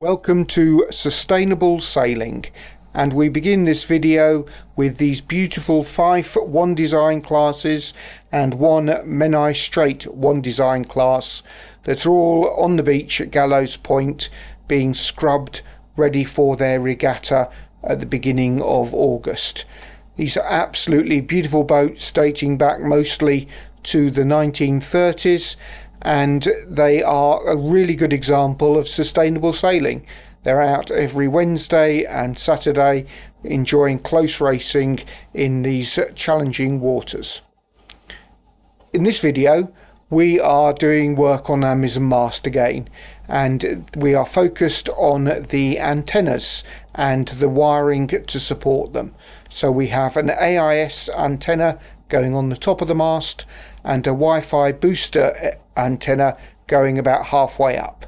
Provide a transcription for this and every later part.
Welcome to Sustainable Sailing, and we begin this video with these beautiful Fife one design classes and one Menai Strait one design class that are all on the beach at Gallows Point being scrubbed ready for their regatta at the beginning of August. These are absolutely beautiful boats dating back mostly to the 1930s, and they are a really good example of sustainable sailing. They're out every Wednesday and Saturday enjoying close racing in these challenging waters. In this video we are doing work on our Mizzen Mast again, and we are focused on the antennas and the wiring to support them. So we have an AIS antenna going on the top of the mast and a Wi-Fi booster antenna going about halfway up.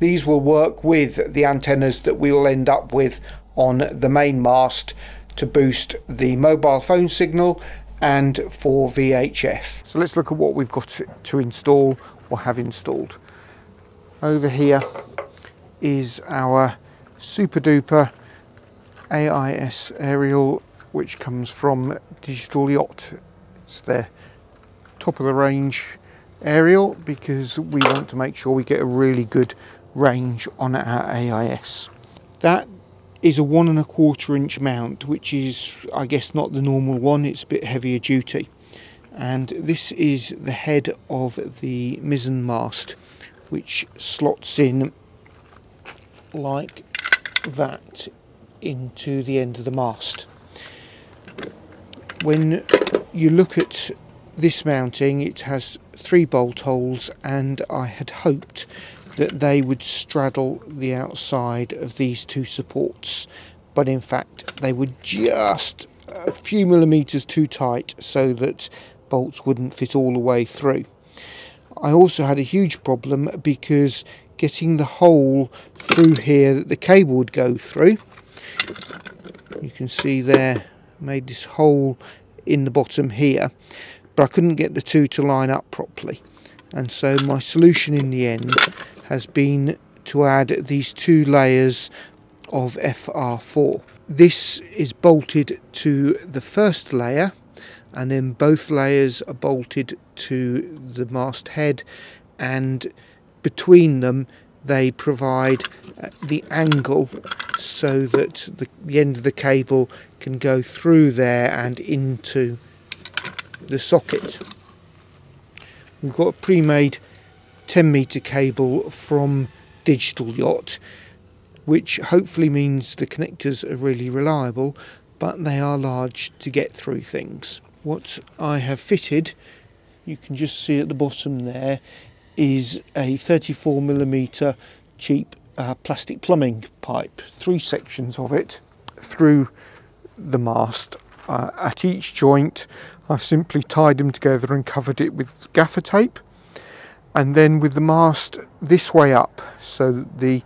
These will work with the antennas that we will end up with on the main mast to boost the mobile phone signal and for VHF. So let's look at what we've got to install or have installed. Over here is our super duper AIS aerial, which comes from Digital Yacht. It's their top of the range aerial because we want to make sure we get a really good range on our AIS. That is a 1¼ inch mount, which is, I guess, not the normal one. It's a bit heavier duty. And this is the head of the mizzen mast, which slots in like that into the end of the mast. When you look at this mounting, it has 3 bolt holes, and I had hoped that they would straddle the outside of these 2 supports, but in fact they were just a few millimetres too tight so that bolts wouldn't fit all the way through. I also had a huge problem because getting the hole through here that the cable would go through, you can see there, made this hole in the bottom here, but I couldn't get the 2 to line up properly. And so my solution in the end has been to add these 2 layers of FR4. This is bolted to the first layer, and then both layers are bolted to the mast head, and between them they provide the angle so that the end of the cable can go through there and into the socket. We've got a pre-made 10-metre cable from Digital Yacht, which hopefully means the connectors are really reliable, but they are large to get through things. What I have fitted, you can just see at the bottom there, is a 34mm cheap plastic plumbing pipe, 3 sections of it through the mast. At each joint I've simply tied them together and covered it with gaffer tape, and then with the mast this way up so that the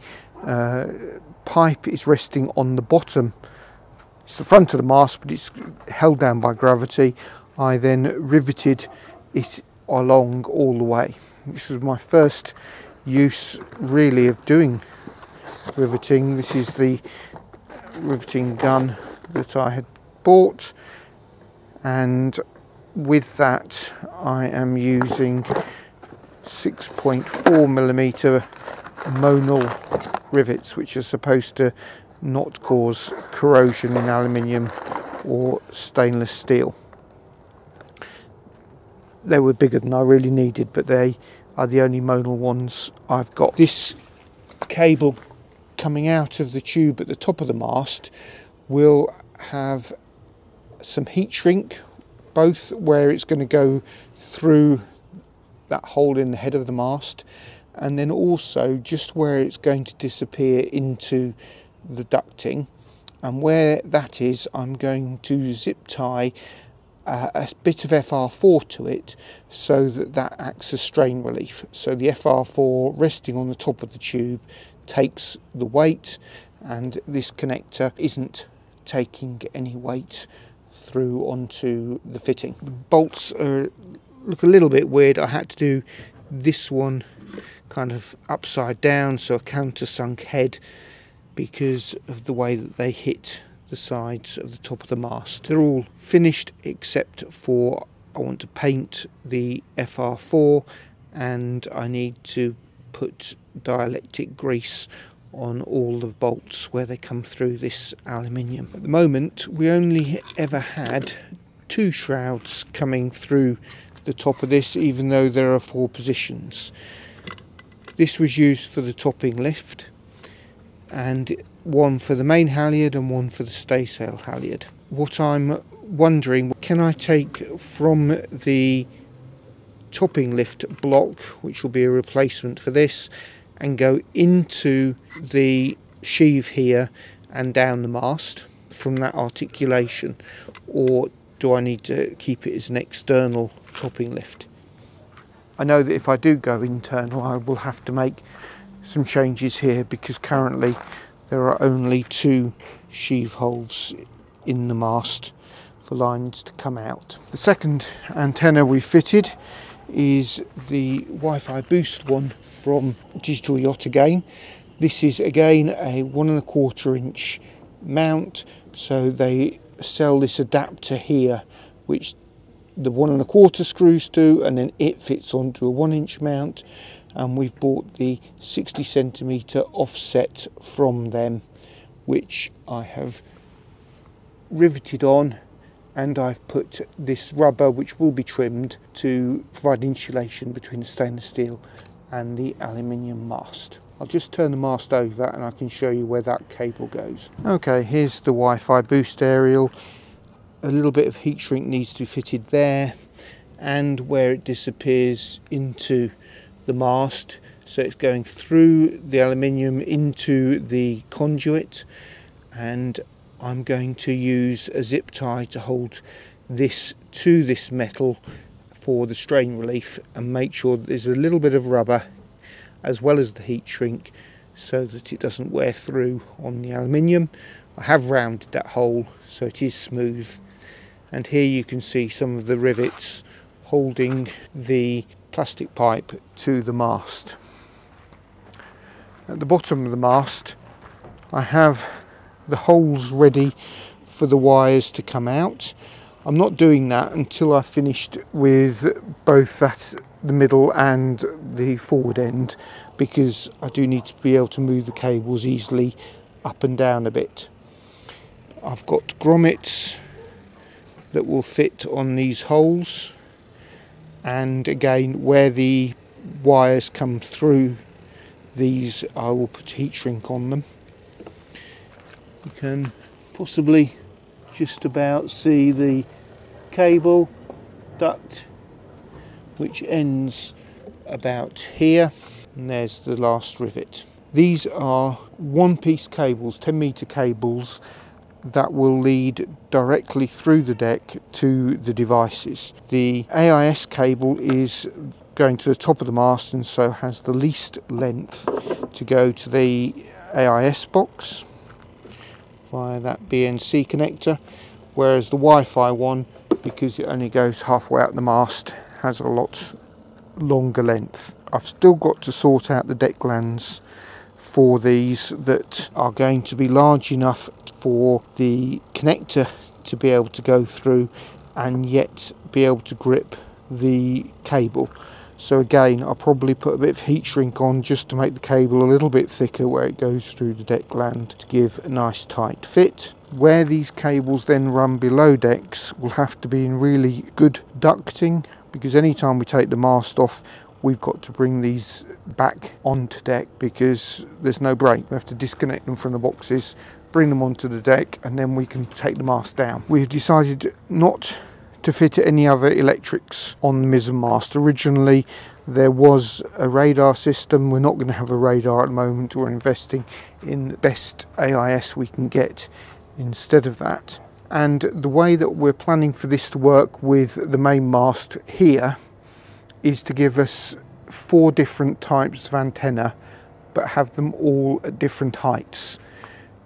pipe is resting on the bottom. It's the front of the mast, but it's held down by gravity. I then riveted it along all the way. This was my first use really of doing riveting. This is the riveting gun that I had bought, and with that I am using 6.4mm monal rivets, which are supposed to not cause corrosion in aluminium or stainless steel. They were bigger than I really needed, but they are the only monal ones I've got. This cable coming out of the tube at the top of the mast will have some heat shrink, both where it's going to go through that hole in the head of the mast, and then also just where it's going to disappear into the ducting. And where that is, I'm going to zip tie a bit of FR4 to it so that that acts as strain relief. So the FR4 resting on the top of the tube takes the weight, and this connector isn't taking any weight through onto the fitting. The bolts look a little bit weird. I had to do this one kind of upside down, so a countersunk head, because of the way that they hit the sides of the top of the mast. They're all finished except for I want to paint the FR4 and I need to put dielectric grease on all the bolts where they come through this aluminium. At the moment we only ever had two shrouds coming through the top of this, even though there are four positions. This was used for the topping lift, and one for the main halyard and one for the staysail halyard. What I'm wondering, can I take from the topping lift block, which will be a replacement for this, and go into the sheave here and down the mast from that articulation, or do I need to keep it as an external topping lift? I know that if I do go internal I will have to make some changes here, because currently there are only two sheave holes in the mast for lines to come out. The second antenna we fitted is the Wi-Fi Boost one from Digital Yacht again. This is again a 1¼ inch mount, so they sell this adapter here which the 1¼ screws to, and then it fits onto a 1 inch mount, and we've bought the 60cm offset from them, which I have riveted on, and I've put this rubber, which will be trimmed, to provide insulation between the stainless steel and the aluminium mast. I'll just turn the mast over and I can show you where that cable goes. Okay, here's the Wi-Fi Boost aerial. A little bit of heat shrink needs to be fitted there, and where it disappears into the mast, so it's going through the aluminium into the conduit, and I'm going to use a zip tie to hold this to this metal for the strain relief, and make sure that there's a little bit of rubber as well as the heat shrink so that it doesn't wear through on the aluminium. I have rounded that hole so it is smooth, and here you can see some of the rivets holding the plastic pipe to the mast. At the bottom of the mast I have the holes ready for the wires to come out. I'm not doing that until I've finished with both the middle and the forward end, because I do need to be able to move the cables easily up and down a bit. I've got grommets that will fit on these holes, and again where the wires come through these I will put heat shrink on them. You can possibly just about see the cable duct, which ends about here, and there's the last rivet. These are one-piece cables, 10-meter cables, that will lead directly through the deck to the devices. The AIS cable is going to the top of the mast, and so has the least length to go to the AIS box via that BNC connector, whereas the Wi-Fi one, because it only goes halfway up the mast, has a lot longer length. I've still got to sort out the deck lands for these that are going to be large enough for the connector to be able to go through and yet be able to grip the cable. So again, I'll probably put a bit of heat shrink on just to make the cable a little bit thicker where it goes through the deck land to give a nice tight fit. Where these cables then run below decks will have to be in really good ducting, because any time we take the mast off we've got to bring these back onto deck because there's no break. We have to disconnect them from the boxes, bring them onto the deck, and then we can take the mast down. We've decided not to fit any other electrics on the Mizzen Mast. Originally there was a radar system. We're not going to have a radar at the moment. We're investing in the best AIS we can get instead of that. And the way that we're planning for this to work with the main mast here is to give us 4 different types of antenna, but have them all at different heights.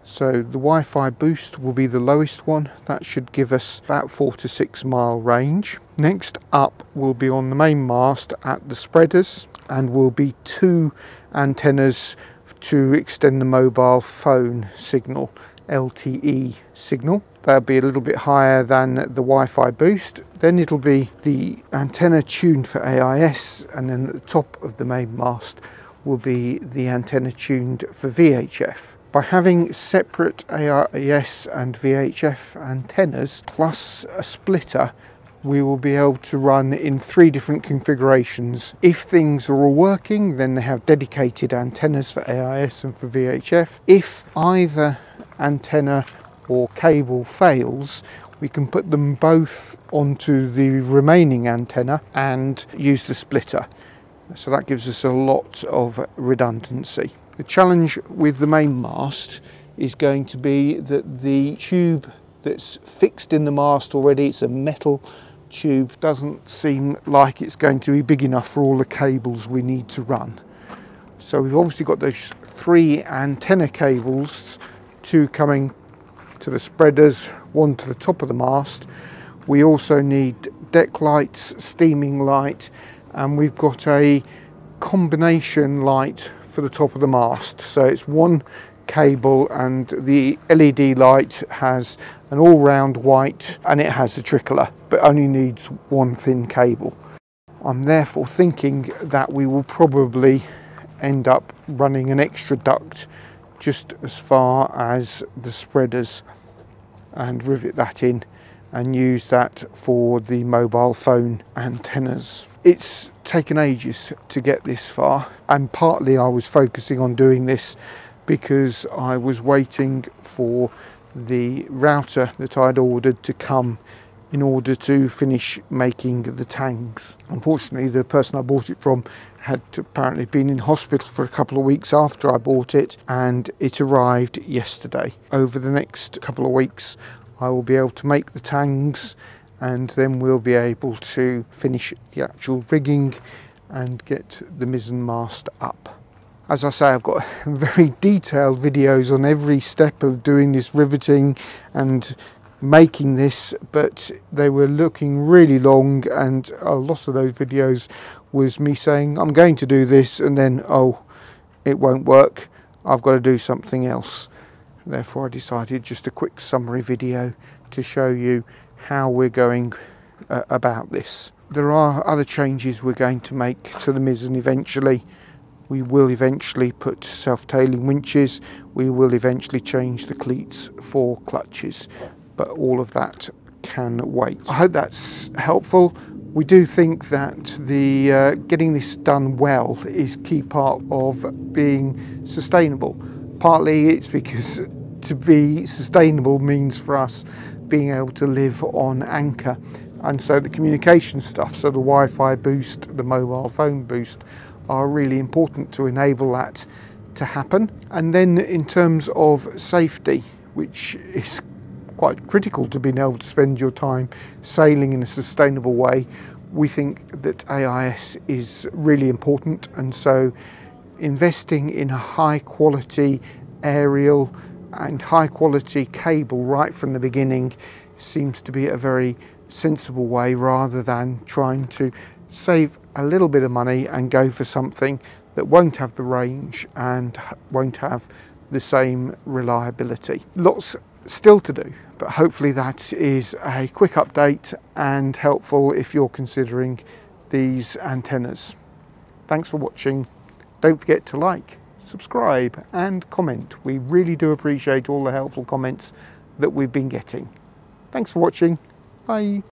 So the Wi-Fi Boost will be the lowest one. That should give us about 4 to 6 mile range. Next up will be on the main mast at the spreaders, and will be 2 antennas to extend the mobile phone signal, LTE signal. That'll be a little bit higher than the Wi-Fi Boost. Then it'll be the antenna tuned for AIS, and then at the top of the main mast will be the antenna tuned for VHF. By having separate AIS and VHF antennas plus a splitter, we will be able to run in 3 different configurations. If things are all working, then they have dedicated antennas for AIS and for VHF. If either antenna or cable fails, we can put them both onto the remaining antenna and use the splitter. So that gives us a lot of redundancy. The challenge with the main mast is going to be that the tube that's fixed in the mast already, it's a metal tube, doesn't seem like it's going to be big enough for all the cables we need to run. So we've obviously got those 3 antenna cables, 2 coming to the spreaders, 1 to the top of the mast. We also need deck lights, steaming light, and we've got a combination light for the top of the mast. So it's 1 cable, and the LED light has an all-round white, and it has a tricolor, but only needs 1 thin cable. I'm therefore thinking that we will probably end up running an extra duct just as far as the spreaders and rivet that in and use that for the mobile phone antennas. It's taken ages to get this far, and partly I was focusing on doing this because I was waiting for the router that I'd ordered to come in order to finish making the tangs. Unfortunately, the person I bought it from had apparently been in hospital for a couple of weeks after I bought it, and it arrived yesterday. Over the next couple of weeks, I will be able to make the tangs, and then we'll be able to finish the actual rigging and get the mizzen mast up. As I say, I've got very detailed videos on every step of doing this riveting and making this, but they were looking really long, and a lot of those videos was me saying I'm going to do this, and then oh, it won't work, I've got to do something else. Therefore I decided just a quick summary video to show you how we're going about this. There are other changes we're going to make to the mizzen eventually. We will eventually put self-tailing winches, we will eventually change the cleats for clutches, but all of that can wait. I hope that's helpful. We do think that the getting this done well is key part of being sustainable. Partly it's because to be sustainable means for us being able to live on anchor, and so the communication stuff, so the Wi-Fi Boost, the mobile phone boost, are really important to enable that to happen. And then in terms of safety, which is quite critical to being able to spend your time sailing in a sustainable way, we think that AIS is really important, and so investing in a high quality aerial and high quality cable right from the beginning seems to be a very sensible way, rather than trying to save a little bit of money and go for something that won't have the range and won't have the same reliability. Lots still to do, but hopefully that is a quick update and helpful if you're considering these antennas. Thanks for watching. Don't forget to like, subscribe and comment. We really do appreciate all the helpful comments that we've been getting. Thanks for watching. Bye.